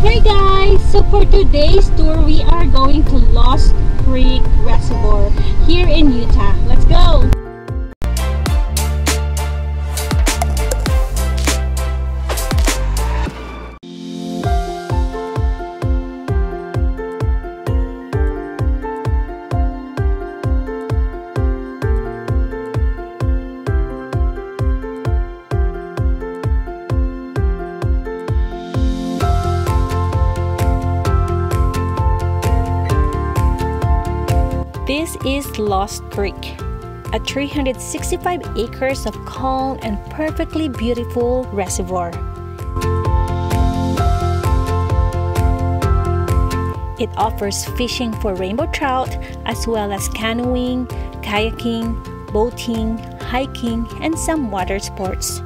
Hey guys! So for today's tour, we are going to Lost Creek Reservoir here in Utah. Let's go! This is Lost Creek, a 365 acres of calm and perfectly beautiful reservoir. It offers fishing for rainbow trout as well as canoeing, kayaking, boating, hiking, and some water sports.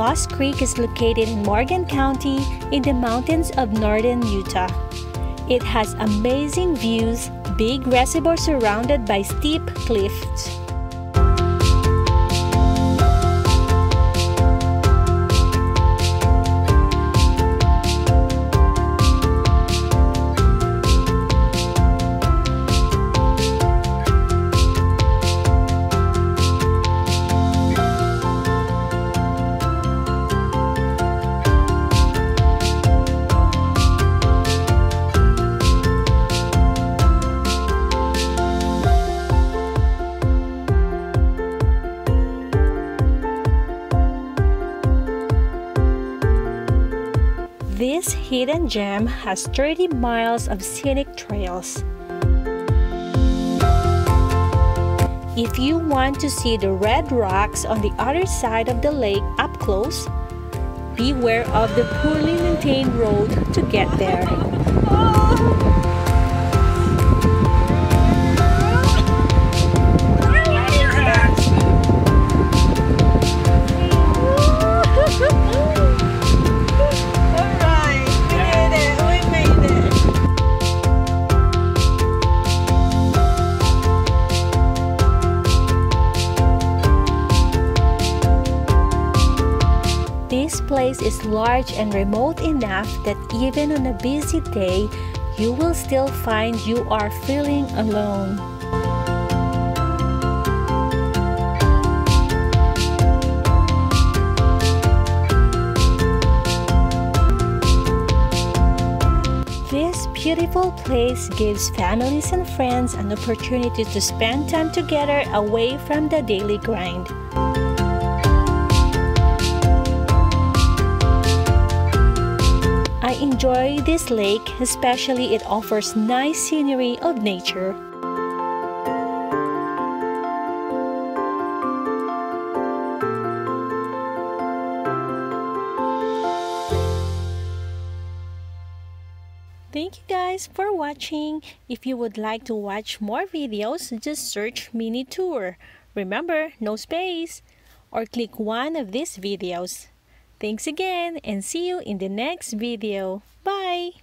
Lost Creek is located in Morgan County in the mountains of northern Utah. It has amazing views, big reservoir surrounded by steep cliffs. This hidden gem has 30 miles of scenic trails. If you want to see the red rocks on the other side of the lake up close, beware of the poorly maintained road to get there. This place is large and remote enough that even on a busy day, you will still find you are feeling alone. This beautiful place gives families and friends an opportunity to spend time together away from the daily grind. I enjoy this lake, especially it offers nice scenery of nature. Thank you guys for watching. If you would like to watch more videos, just search MinuteTour. Remember, no space, or click one of these videos. Thanks again and see you in the next video. Bye!